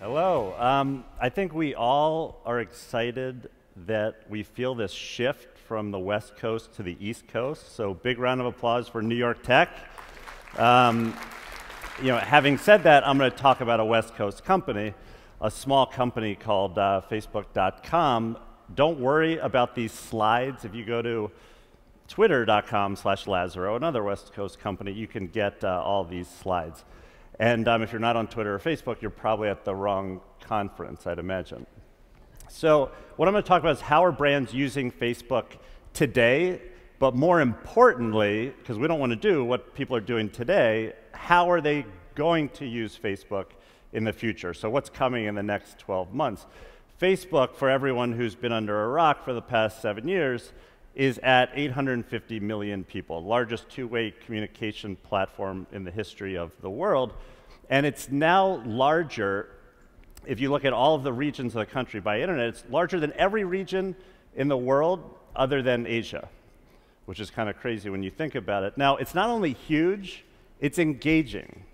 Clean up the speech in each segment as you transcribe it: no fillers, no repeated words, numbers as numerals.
Hello. I think we all are excited that we feel this shift from the West Coast to the East Coast. So big round of applause for New York Tech. You know, having said that, I'm going to talk about a West Coast company, a small company called Facebook.com. Don't worry about these slides. If you go to Twitter.com/Lazaro, another West Coast company, you can get all these slides. And if you're not on Twitter or Facebook, you're probably at the wrong conference, I'd imagine. So what I'm going to talk about is how are brands using Facebook today, but more importantly, because we don't want to do what people are doing today, how are they going to use Facebook in the future? So what's coming in the next 12 months? Facebook, for everyone who's been under a rock for the past 7 years, is at 850 million people, largest two-way communication platform in the history of the world. And it's now larger, if you look at all of the regions of the country by internet, it's larger than every region in the world other than Asia, which is kind of crazy when you think about it. Now, it's not only huge, it's engaging,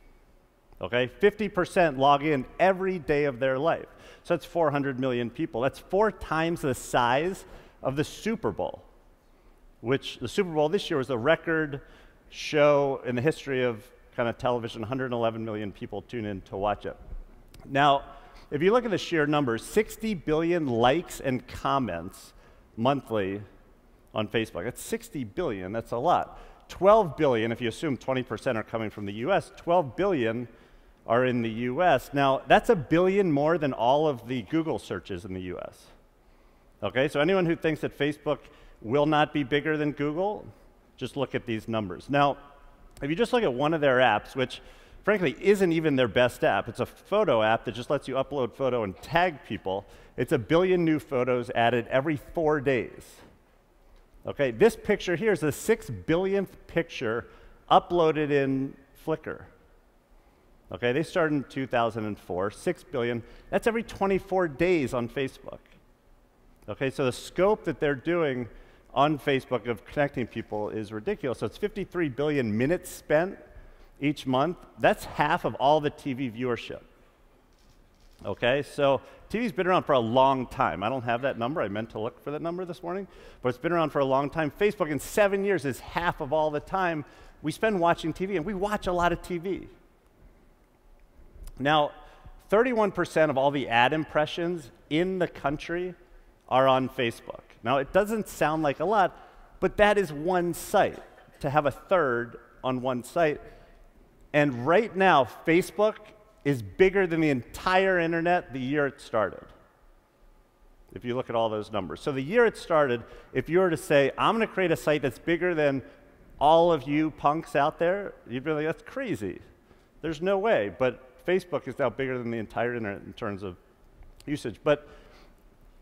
okay? 50% log in every day of their life. So that's 400 million people. That's 4 times the size of the Super Bowl, which the Super Bowl this year was a record show in the history of kind of television. 111 million people tune in to watch it. Now, if you look at the sheer numbers, 60 billion likes and comments monthly on Facebook. That's 60 billion, that's a lot. 12 billion, if you assume 20% are coming from the US, 12 billion are in the US. Now, that's a billion more than all of the Google searches in the US. Okay, so anyone who thinks that Facebook will not be bigger than Google, just look at these numbers. Now, if you just look at one of their apps, which frankly isn't even their best app, it's a photo app that just lets you upload photo and tag people, it's a billion new photos added every 4 days. Okay, this picture here is the 6 billionth picture uploaded in Flickr. Okay, they started in 2004, 6 billion, that's every 24 days on Facebook. Okay, so the scope that they're doing on Facebook of connecting people is ridiculous. So it's 53 billion minutes spent each month. That's half of all the TV viewership. Okay, so TV's been around for a long time. I don't have that number. I meant to look for that number this morning, but it's been around for a long time. Facebook in 7 years is half of all the time we spend watching TV, and we watch a lot of TV. Now, 31% of all the ad impressions in the country are on Facebook. Now, it doesn't sound like a lot, but that is one site. To have a third on one site. And right now, Facebook is bigger than the entire internet the year it started, if you look at all those numbers. So the year it started, if you were to say, I'm going to create a site that's bigger than all of you punks out there, you'd be like, that's crazy. There's no way. But Facebook is now bigger than the entire internet in terms of usage. But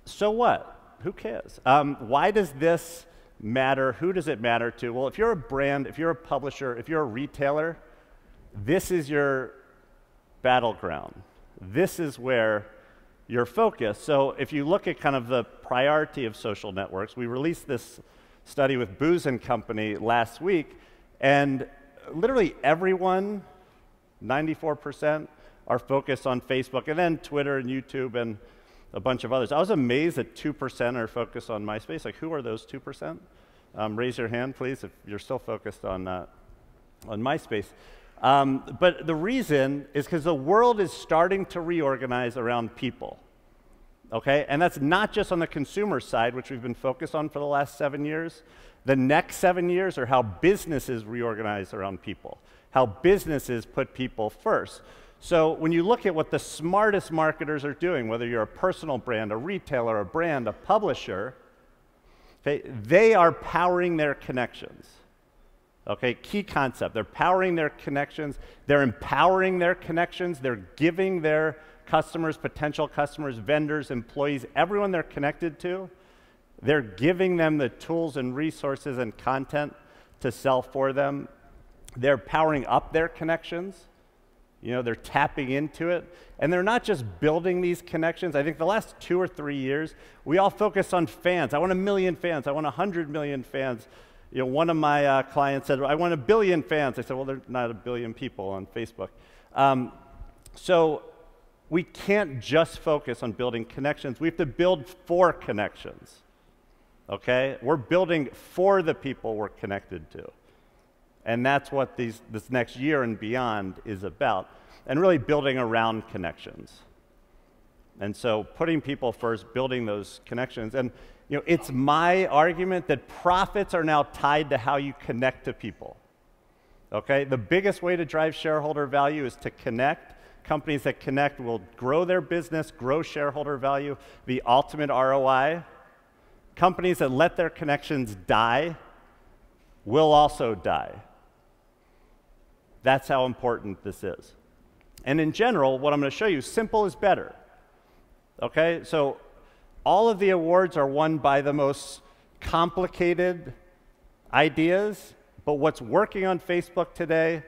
so what? Who cares? Why does this matter? Who does it matter to? Well, if you're a brand, if you're a publisher, if you're a retailer, this is your battleground. This is where you're focused. So if you look at kind of the priority of social networks, we released this study with Booz & Company last week, and literally everyone, 94%, are focused on Facebook, and then Twitter and YouTube and a bunch of others. I was amazed that 2% are focused on MySpace. Like, who are those 2%? Raise your hand, please, if you're still focused on MySpace. But the reason is because the world is starting to reorganize around people, okay? And that's not just on the consumer side, which we've been focused on for the last 7 years. The next 7 years are how businesses reorganize around people, how businesses put people first. So when you look at what the smartest marketers are doing, whether you're a personal brand, a retailer, a brand, a publisher, okay, they are powering their connections. Okay, key concept. They're powering their connections. They're empowering their connections. They're giving their customers, potential customers, vendors, employees, everyone they're connected to, they're giving them the tools and resources and content to sell for them. They're powering up their connections. You know, they're tapping into it. And they're not just building these connections. I think the last 2 or 3 years, we all focused on fans. I want 1 million fans. I want 100 million fans. You know, one of my clients said, I want 1 billion fans. I said, well, there's not 1 billion people on Facebook. So we can't just focus on building connections. We have to build for connections, okay? We're building for the people we're connected to. And that's what this next year and beyond is about, and really building around connections. And so putting people first, building those connections. And you know, it's my argument that profits are now tied to how you connect to people, okay? The biggest way to drive shareholder value is to connect. Companies that connect will grow their business, grow shareholder value, the ultimate ROI. Companies that let their connections die will also die. That's how important this is. And in general, what I'm going to show you, simple is better. Okay, so all of the awards are won by the most complicated ideas, but what's working on Facebook today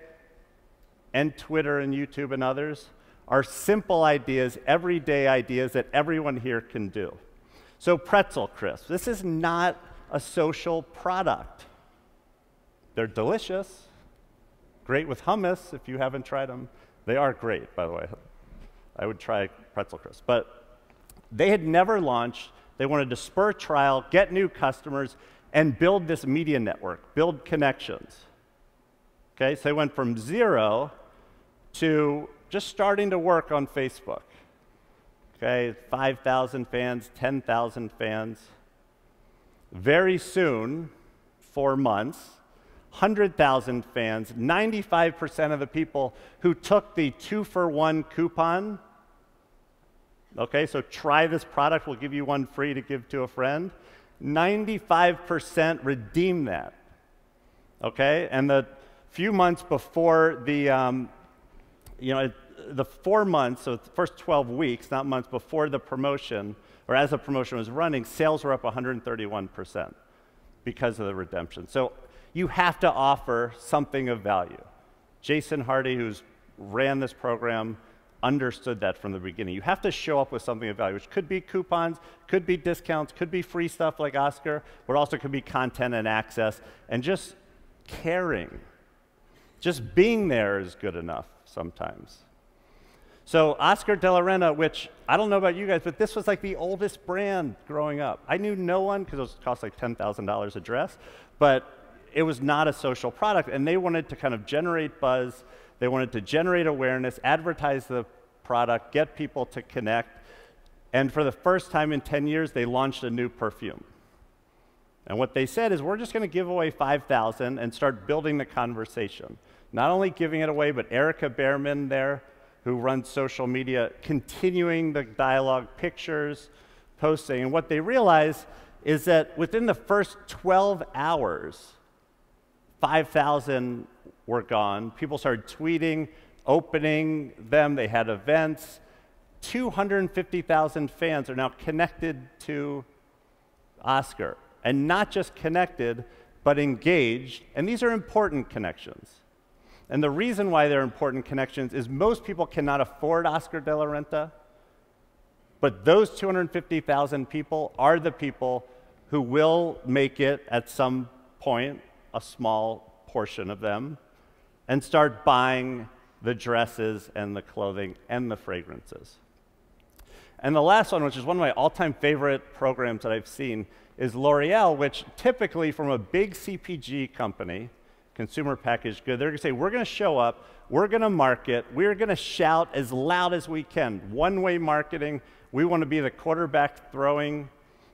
and Twitter and YouTube and others are simple ideas, everyday ideas that everyone here can do. So pretzel crisps, this is not a social product. They're delicious, great with hummus if you haven't tried them. They are great, by the way. I would try pretzel crisps. But they had never launched. They wanted to spur trial, get new customers, and build this media network, build connections. Okay, so they went from zero to just starting to work on Facebook. Okay, 5,000 fans, 10,000 fans. Very soon, 4 months, 100,000 fans, 95% of the people who took the 2-for-1 coupon. Okay, so try this product, we'll give you one free to give to a friend. 95% redeem that. Okay, and the few months before the, the 4 months, so the first 12 weeks, not months, before the promotion, or as the promotion was running, sales were up 131% because of the redemption. So you have to offer something of value. Jason Hardy, who's ran this program, understood that from the beginning. You have to show up with something of value, which could be coupons, could be discounts, could be free stuff like Oscar, but also could be content and access, and just caring. Just being there is good enough sometimes. So Oscar de la Renta, which I don't know about you guys, but this was like the oldest brand growing up. I knew no one because it cost like $10,000 a dress, but it was not a social product, and they wanted to kind of generate buzz. They wanted to generate awareness, advertise the product, get people to connect. And for the first time in 10 years, they launched a new perfume. And what they said is, we're just going to give away 5,000 and start building the conversation. Not only giving it away, but Erica Behrman there, who runs social media, continuing the dialogue, pictures, posting. And what they realized is that within the first 12 hours, 5,000 were gone. People started tweeting, opening them. They had events. 250,000 fans are now connected to Oscar. And not just connected, but engaged. And these are important connections. And the reason why they're important connections is most people cannot afford Oscar de la Renta. But those 250,000 people are the people who will make it at some point, a small portion of them, and start buying the dresses and the clothing and the fragrances. And the last one, which is one of my all-time favorite programs that I've seen, is L'Oreal, which typically from a big CPG company, consumer packaged good, they're going to say, we're going to show up, we're going to market, we're going to shout as loud as we can. One-way marketing, we want to be the quarterback throwing,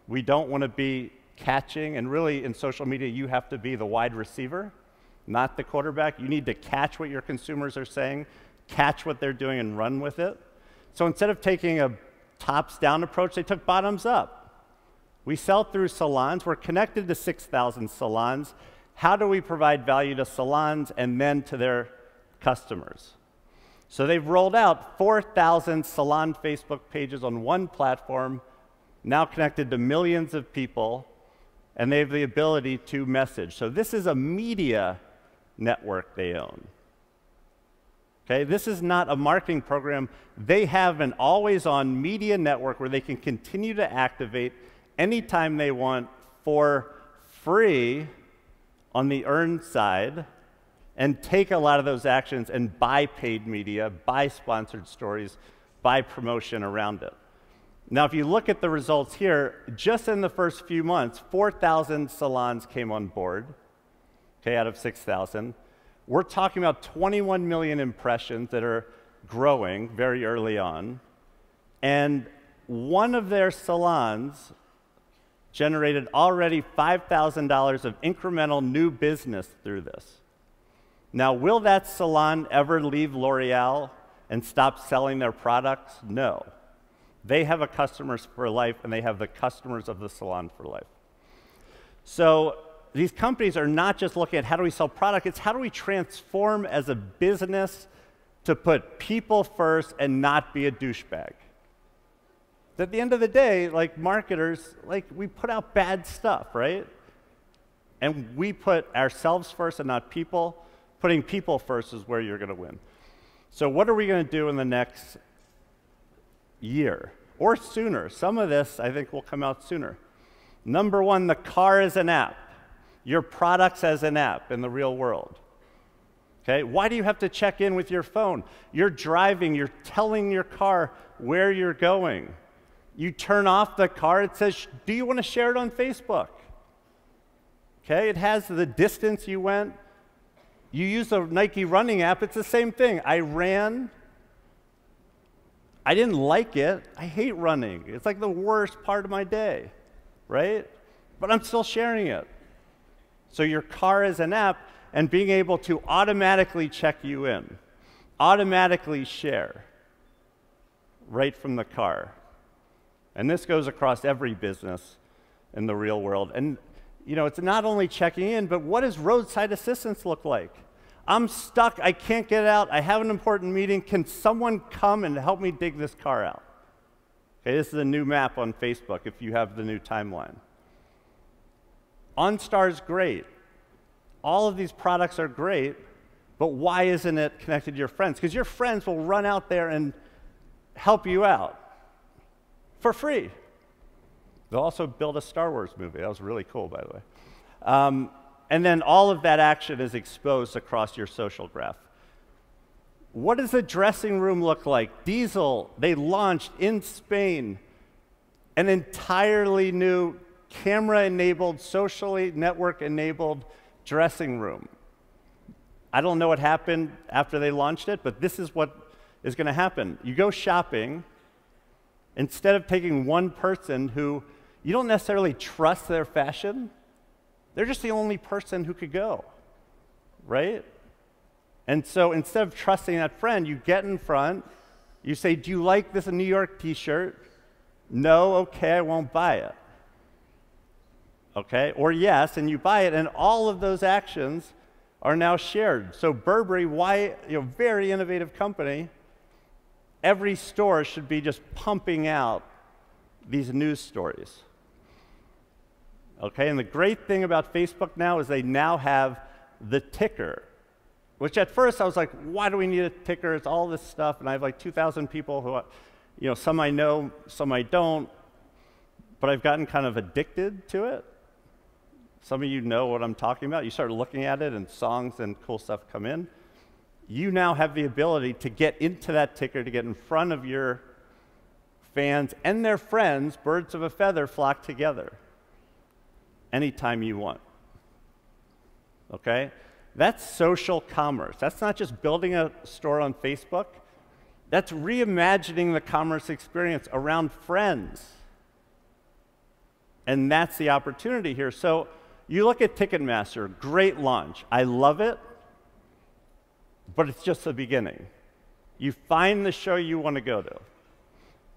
we don't want to be catching, and really in social media you have to be the wide receiver, not the quarterback. You need to catch what your consumers are saying, catch what they're doing, and run with it. So instead of taking a tops-down approach, they took bottoms up. We sell through salons. We're connected to 6,000 salons. How do we provide value to salons and then to their customers? So they've rolled out 4,000 salon Facebook pages on one platform, now connected to millions of people, and they have the ability to message. So this is a media network they own. Okay, this is not a marketing program. They have an always-on media network where they can continue to activate anytime they want for free on the earned side, and take a lot of those actions and buy paid media, buy sponsored stories, by promotion around it. Now, if you look at the results here, just in the first few months, 4,000 salons came on board, okay, out of 6,000. We're talking about 21 million impressions that are growing very early on. And one of their salons generated already $5,000 of incremental new business through this. Now, will that salon ever leave L'Oreal and stop selling their products? No. They have a customers for life, and they have the customers of the salon for life. So these companies are not just looking at how do we sell product, it's how do we transform as a business to put people first and not be a douchebag. At the end of the day, like marketers, like we put out bad stuff, right? And we put ourselves first and not people. Putting people first is where you're going to win. So what are we going to do in the next year or sooner? Some of this, I think, will come out sooner. Number one, the car is an app. Your products as an app in the real world. Okay? Why do you have to check in with your phone? You're driving. You're telling your car where you're going. You turn off the car. It says, do you want to share it on Facebook? Okay? It has the distance you went. You use the Nike running app. It's the same thing. I ran. I didn't like it. I hate running. It's like the worst part of my day, right? But I'm still sharing it. So your car is an app, and being able to automatically check you in, automatically share right from the car. And this goes across every business in the real world. And you know, it's not only checking in, but what does roadside assistance look like? I'm stuck. I can't get out. I have an important meeting. Can someone come and help me dig this car out? Okay, this is a new map on Facebook if you have the new timeline. OnStar is great. All of these products are great, but why isn't it connected to your friends? Because your friends will run out there and help you out for free. They'll also build a Star Wars movie. That was really cool, by the way. And then all of that action is exposed across your social graph. What does the dressing room look like? Diesel, they launched in Spain an entirely new camera-enabled, socially network-enabled dressing room. I don't know what happened after they launched it, but this is what is going to happen. You go shopping. Instead of taking one person who you don't necessarily trust their fashion, they're just the only person who could go, right? And so instead of trusting that friend, you get in front. You say, do you like this New York t-shirt? No, okay, I won't buy it. Okay, or yes, and you buy it, and all of those actions are now shared. So Burberry, why, you know, very innovative company, every store should be just pumping out these news stories. Okay, and the great thing about Facebook now is they now have the ticker, which at first I was like, why do we need a ticker? It's all this stuff, and I have like 2,000 people who, you know, some I know, some I don't, but I've gotten kind of addicted to it. Some of you know what I'm talking about. You start looking at it, and songs and cool stuff come in. You now have the ability to get into that ticker, to get in front of your fans and their friends. Birds of a feather flock together anytime you want. Okay? That's social commerce. That's not just building a store on Facebook. That's reimagining the commerce experience around friends. And that's the opportunity here. So you look at Ticketmaster, great launch. I love it. But it's just the beginning. You find the show you want to go to.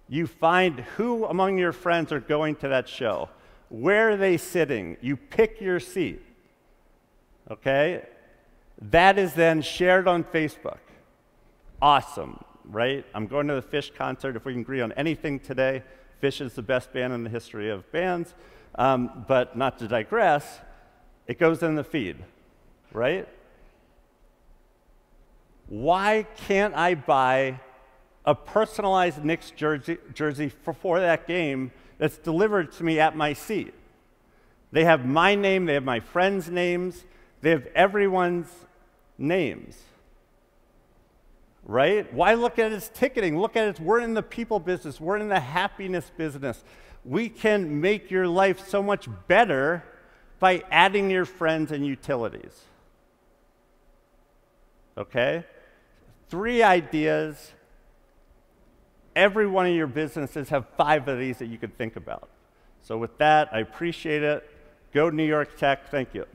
You find who among your friends are going to that show. Where are they sitting? You pick your seat. Okay? That is then shared on Facebook. Awesome, right? I'm going to the Fish concert. If we can agree on anything today, Fish is the best band in the history of bands. But not to digress, it goes in the feed, right? Why can't I buy a personalized Knicks jersey for that game that's delivered to me at my seat? They have my name, they have my friends' names, they have everyone's names. right? Why look at its ticketing? Look at it. We're in the people business. We're in the happiness business. We can make your life so much better by adding your friends and utilities. Okay? 3 ideas. Every one of your businesses have 5 of these that you could think about. So with that, I appreciate it. Go New York Tech. Thank you.